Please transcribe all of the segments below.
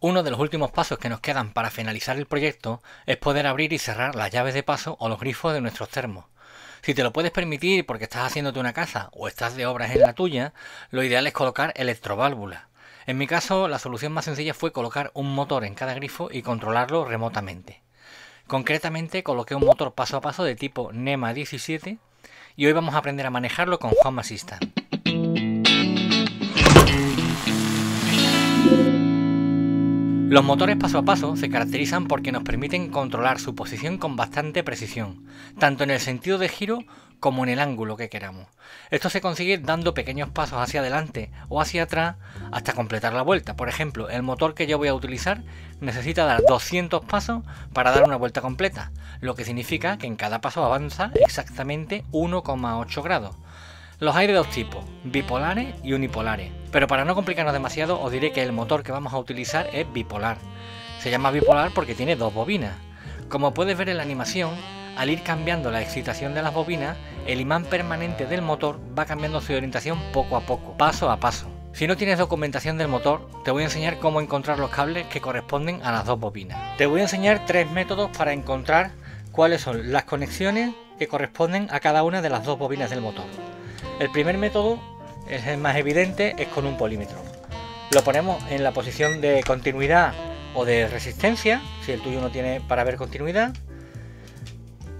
Uno de los últimos pasos que nos quedan para finalizar el proyecto es poder abrir y cerrar las llaves de paso o los grifos de nuestros termos. Si te lo puedes permitir porque estás haciéndote una casa o estás de obras en la tuya, lo ideal es colocar electroválvulas. En mi caso, la solución más sencilla fue colocar un motor en cada grifo y controlarlo remotamente. Concretamente, coloqué un motor paso a paso de tipo NEMA 17 y hoy vamos a aprender a manejarlo con Home Assistant. Los motores paso a paso se caracterizan porque nos permiten controlar su posición con bastante precisión, tanto en el sentido de giro como en el ángulo que queramos. Esto se consigue dando pequeños pasos hacia adelante o hacia atrás hasta completar la vuelta. Por ejemplo, el motor que yo voy a utilizar necesita dar 200 pasos para dar una vuelta completa, lo que significa que en cada paso avanza exactamente 1,8 grados. Los hay de dos tipos, bipolares y unipolares, pero para no complicarnos demasiado os diré que el motor que vamos a utilizar es bipolar. Se llama bipolar porque tiene dos bobinas. Como puedes ver en la animación, al ir cambiando la excitación de las bobinas, el imán permanente del motor va cambiando su orientación poco a poco, paso a paso. Si no tienes documentación del motor, te voy a enseñar cómo encontrar los cables que corresponden a las dos bobinas. Te voy a enseñar tres métodos para encontrar cuáles son las conexiones que corresponden a cada una de las dos bobinas del motor. El primer método, es el más evidente, es con un polímetro. Lo ponemos en la posición de continuidad o de resistencia, si el tuyo no tiene para ver continuidad.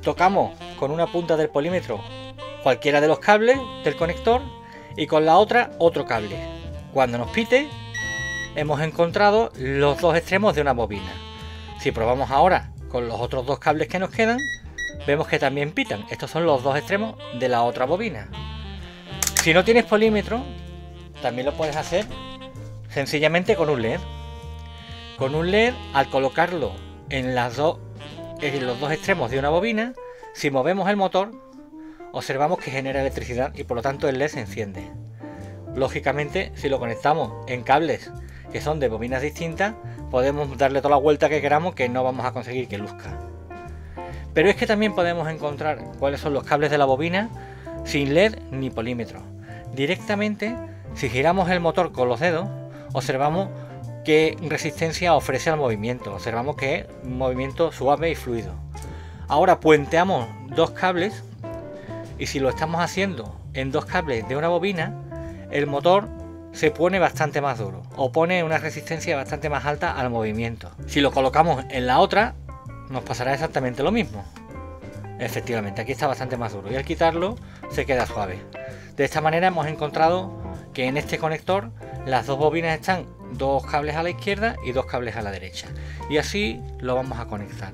Tocamos con una punta del polímetro cualquiera de los cables del conector y con la otra otro cable. Cuando nos pite, hemos encontrado los dos extremos de una bobina. Si probamos ahora con los otros dos cables que nos quedan, vemos que también pitan. Estos son los dos extremos de la otra bobina. Si no tienes polímetro, también lo puedes hacer sencillamente con un LED. Con un LED, al colocarlo en los dos extremos de una bobina, si movemos el motor, observamos que genera electricidad y por lo tanto el LED se enciende. Lógicamente, si lo conectamos en cables que son de bobinas distintas, podemos darle toda la vuelta que queramos que no vamos a conseguir que luzca. Pero es que también podemos encontrar cuáles son los cables de la bobina sin LED ni polímetro. Directamente, si giramos el motor con los dedos, observamos qué resistencia ofrece al movimiento. Observamos que es un movimiento suave y fluido. Ahora puenteamos dos cables y si lo estamos haciendo en dos cables de una bobina, el motor se pone bastante más duro o pone una resistencia bastante más alta al movimiento. Si lo colocamos en la otra, nos pasará exactamente lo mismo. Efectivamente, aquí está bastante más duro y al quitarlo se queda suave. De esta manera hemos encontrado que en este conector las dos bobinas están dos cables a la izquierda y dos cables a la derecha y así lo vamos a conectar.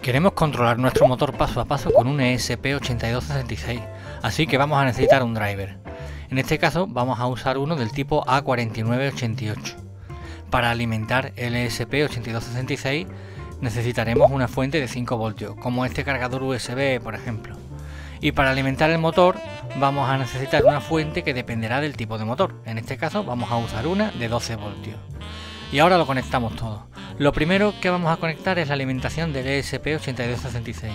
Queremos controlar nuestro motor paso a paso con un ESP8266, así que vamos a necesitar un driver. En este caso vamos a usar uno del tipo A4988. Para alimentar el ESP8266 necesitaremos una fuente de 5 voltios, como este cargador USB, por ejemplo. Y para alimentar el motor vamos a necesitar una fuente que dependerá del tipo de motor. En este caso vamos a usar una de 12 voltios. Y ahora lo conectamos todo. Lo primero que vamos a conectar es la alimentación del ESP8266.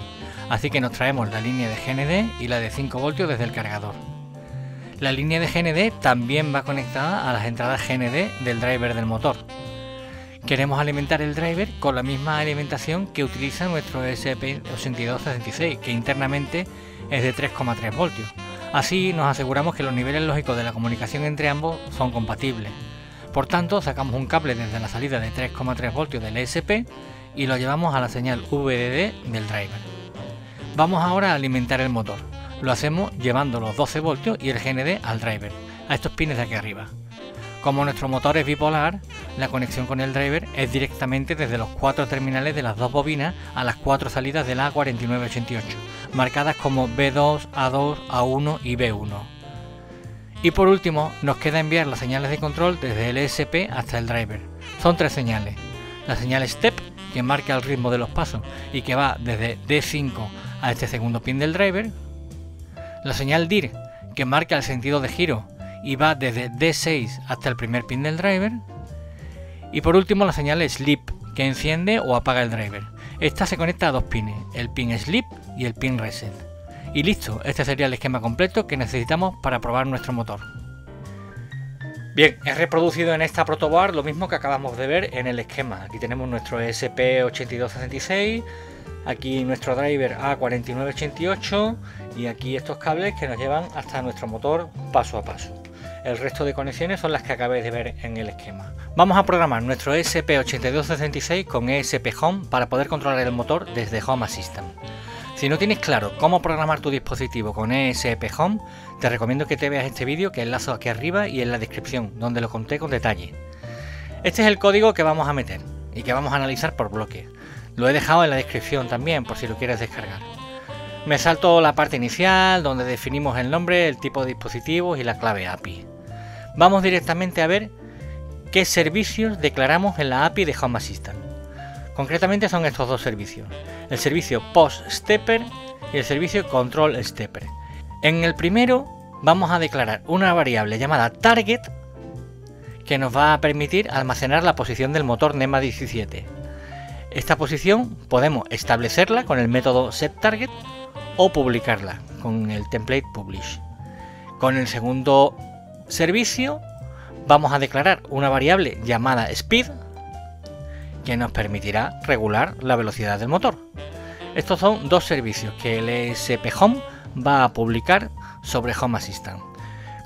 Así que nos traemos la línea de GND y la de 5 voltios desde el cargador. La línea de GND también va conectada a las entradas GND del driver del motor. Queremos alimentar el driver con la misma alimentación que utiliza nuestro ESP8266, que internamente es de 3,3 voltios. Así nos aseguramos que los niveles lógicos de la comunicación entre ambos son compatibles. Por tanto, sacamos un cable desde la salida de 3,3 voltios del ESP y lo llevamos a la señal VDD del driver. Vamos ahora a alimentar el motor. Lo hacemos llevando los 12 voltios y el GND al driver, a estos pines de aquí arriba. Como nuestro motor es bipolar, la conexión con el driver es directamente desde los 4 terminales de las dos bobinas a las 4 salidas del A4988, marcadas como B2, A2, A1 y B1. Y por último, nos queda enviar las señales de control desde el ESP hasta el driver. Son tres señales. La señal STEP, que marca el ritmo de los pasos y que va desde D5 a este segundo pin del driver. La señal DIR, que marca el sentido de giro y va desde D6 hasta el primer pin del driver. Y por último la señal sleep, que enciende o apaga el driver. Esta se conecta a dos pines, el pin sleep y el pin reset. Y listo, este sería el esquema completo que necesitamos para probar nuestro motor. Bien, he reproducido en esta protoboard lo mismo que acabamos de ver en el esquema. Aquí tenemos nuestro ESP8266, aquí nuestro driver A4988 y aquí estos cables que nos llevan hasta nuestro motor paso a paso. El resto de conexiones son las que acabáis de ver en el esquema. Vamos a programar nuestro ESP8266 con ESPHome para poder controlar el motor desde Home Assistant. Si no tienes claro cómo programar tu dispositivo con ESPHome, te recomiendo que te veas este vídeo que enlazo aquí arriba y en la descripción, donde lo conté con detalle. Este es el código que vamos a meter y que vamos a analizar por bloques. Lo he dejado en la descripción también por si lo quieres descargar. Me salto la parte inicial donde definimos el nombre, el tipo de dispositivos y la clave API. Vamos directamente a ver qué servicios declaramos en la API de Home Assistant. Concretamente son estos dos servicios, el servicio Post Stepper y el servicio Control Stepper. En el primero vamos a declarar una variable llamada Target que nos va a permitir almacenar la posición del motor NEMA 17. Esta posición podemos establecerla con el método setTarget o publicarla con el template publish. Con el segundo servicio vamos a declarar una variable llamada speed que nos permitirá regular la velocidad del motor. Estos son dos servicios que el ESPHome va a publicar sobre Home Assistant.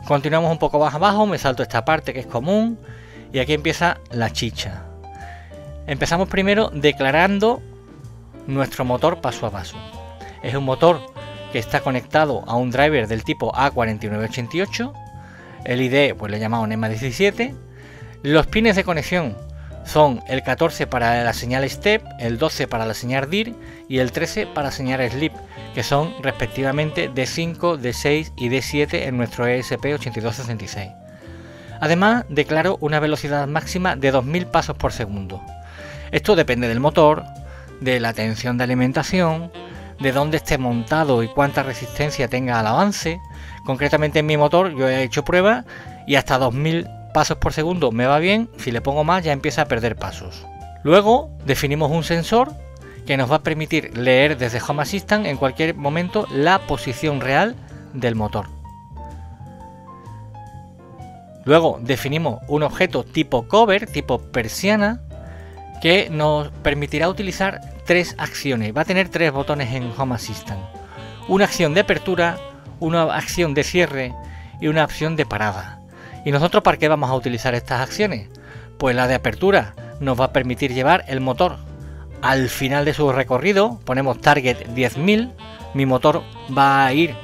Continuamos un poco más abajo, me salto esta parte que es común y aquí empieza la chicha. Empezamos primero declarando nuestro motor paso a paso. Es un motor que está conectado a un driver del tipo A4988, el ID pues le he llamado NEMA 17, los pines de conexión son el 14 para la señal STEP, el 12 para la señal DIR y el 13 para señal SLIP, que son respectivamente D5, D6 y D7 en nuestro ESP8266. Además, declaro una velocidad máxima de 2000 pasos por segundo. Esto depende del motor, de la tensión de alimentación, de dónde esté montado y cuánta resistencia tenga al avance. Concretamente en mi motor yo he hecho pruebas y hasta 2000 pasos por segundo me va bien, si le pongo más ya empieza a perder pasos. Luego definimos un sensor que nos va a permitir leer desde Home Assistant en cualquier momento la posición real del motor. Luego definimos un objeto tipo cover, tipo persiana, que nos permitirá utilizar tres acciones. Va a tener tres botones en Home Assistant. Una acción de apertura, una acción de cierre y una acción de parada. ¿Y nosotros para qué vamos a utilizar estas acciones? Pues la de apertura nos va a permitir llevar el motor al final de su recorrido. Ponemos target 10.000. Mi motor va a ir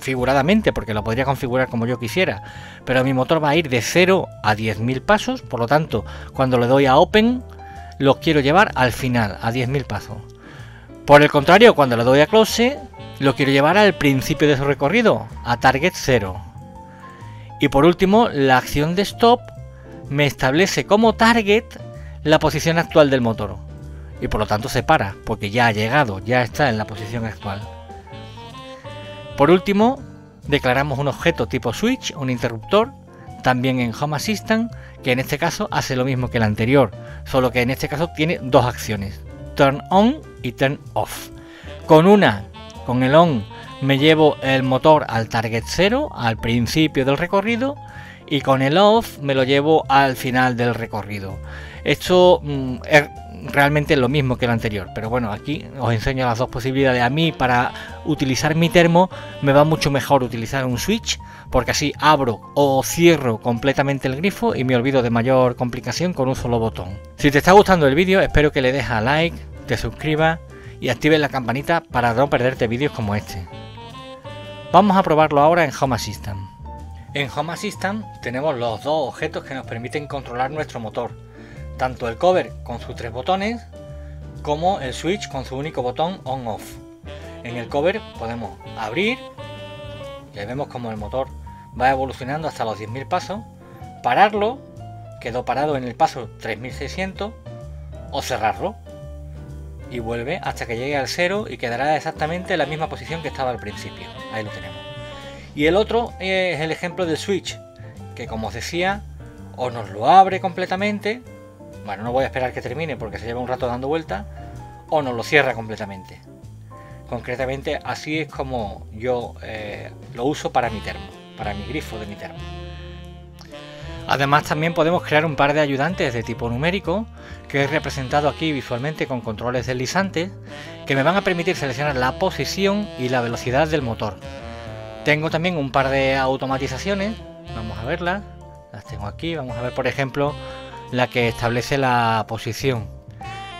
figuradamente, porque lo podría configurar como yo quisiera, pero mi motor va a ir de 0 a 10.000 pasos, por lo tanto cuando le doy a open los quiero llevar al final, a 10.000 pasos. Por el contrario, cuando le doy a close lo quiero llevar al principio de su recorrido, a target 0. Y por último, la acción de stop me establece como target la posición actual del motor y por lo tanto se para, porque ya ha llegado, ya está en la posición actual. Por último, declaramos un objeto tipo switch, un interruptor, también en Home Assistant, que en este caso hace lo mismo que el anterior, solo que en este caso tiene dos acciones, turn on y turn off. Con el on me llevo el motor al target 0, al principio del recorrido, y con el off me lo llevo al final del recorrido. Esto es realmente lo mismo que el anterior, pero bueno, aquí os enseño las dos posibilidades. A mí, para utilizar mi termo, me va mucho mejor utilizar un switch, porque así abro o cierro completamente el grifo y me olvido de mayor complicación con un solo botón. Si te está gustando el vídeo, espero que le dejes a like, te suscribas y actives la campanita para no perderte vídeos como este. Vamos a probarlo ahora en Home Assistant. En Home Assistant tenemos los dos objetos que nos permiten controlar nuestro motor, tanto el cover con sus tres botones como el switch con su único botón on-off. En el cover podemos abrir y ahí vemos como el motor va evolucionando hasta los 10.000 pasos, pararlo, quedó parado en el paso 3.600, o cerrarlo y vuelve hasta que llegue al 0 y quedará exactamente en la misma posición que estaba al principio. Ahí lo tenemos. Y el otro es el ejemplo del switch, que como os decía, o nos lo abre completamente. Bueno, no voy a esperar que termine porque se lleva un rato dando vueltas, o nos lo cierra completamente. Concretamente así es como yo lo uso para mi grifo de mi termo. Además, también podemos crear un par de ayudantes de tipo numérico, que he representado aquí visualmente con controles deslizantes, que me van a permitir seleccionar la posición y la velocidad del motor. Tengo también un par de automatizaciones, vamos a verlas, las tengo aquí, vamos a ver por ejemplo la que establece la posición.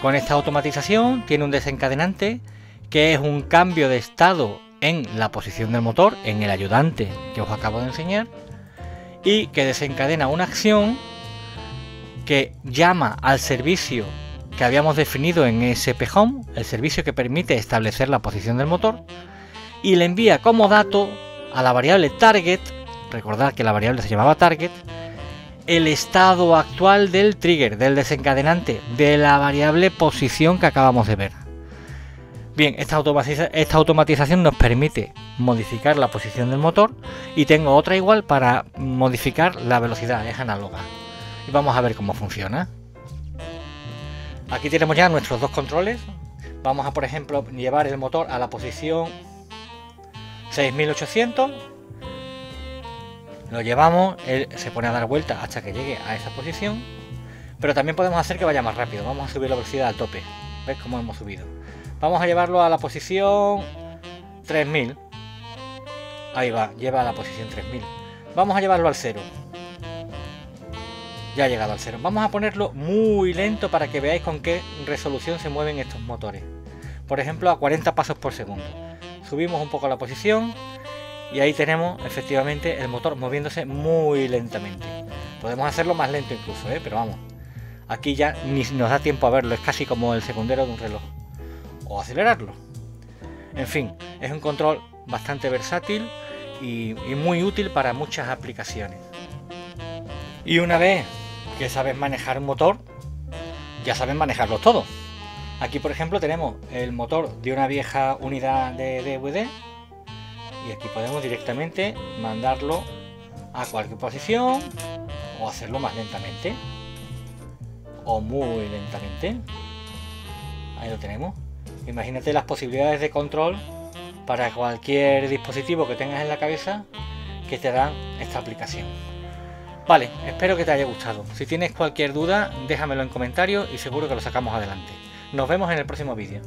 Con esta automatización tiene un desencadenante que es un cambio de estado en la posición del motor, en el ayudante que os acabo de enseñar, y que desencadena una acción que llama al servicio que habíamos definido en ESPHome, el servicio que permite establecer la posición del motor, y le envía como dato a la variable target, recordad que la variable se llamaba target, el estado actual del trigger, del desencadenante, de la variable posición que acabamos de ver. Bien, esta automatización nos permite modificar la posición del motor, y tengo otra igual para modificar la velocidad, es análoga. Y vamos a ver cómo funciona. Aquí tenemos ya nuestros dos controles. Vamos a, por ejemplo, llevar el motor a la posición 6800. Lo llevamos, él se pone a dar vuelta hasta que llegue a esa posición. Pero también podemos hacer que vaya más rápido. Vamos a subir la velocidad al tope. ¿Ves cómo hemos subido? Vamos a llevarlo a la posición 3000. Ahí va, lleva a la posición 3000. Vamos a llevarlo al 0. Ya ha llegado al 0. Vamos a ponerlo muy lento para que veáis con qué resolución se mueven estos motores. Por ejemplo, a 40 pasos por segundo. Subimos un poco la posición y ahí tenemos efectivamente el motor moviéndose muy lentamente. Podemos hacerlo más lento incluso, pero vamos. Aquí ya ni nos da tiempo a verlo, es casi como el segundero de un reloj. O acelerarlo. En fin, es un control bastante versátil y muy útil para muchas aplicaciones. Y una vez que sabes manejar un motor, ya sabes manejarlos todos. Aquí por ejemplo tenemos el motor de una vieja unidad de DVD y aquí podemos directamente mandarlo a cualquier posición o hacerlo más lentamente o muy lentamente. Ahí lo tenemos. Imagínate las posibilidades de control para cualquier dispositivo que tengas en la cabeza que te dan esta aplicación. Vale, espero que te haya gustado. Si tienes cualquier duda, déjamelo en comentarios y seguro que lo sacamos adelante. Nos vemos en el próximo vídeo.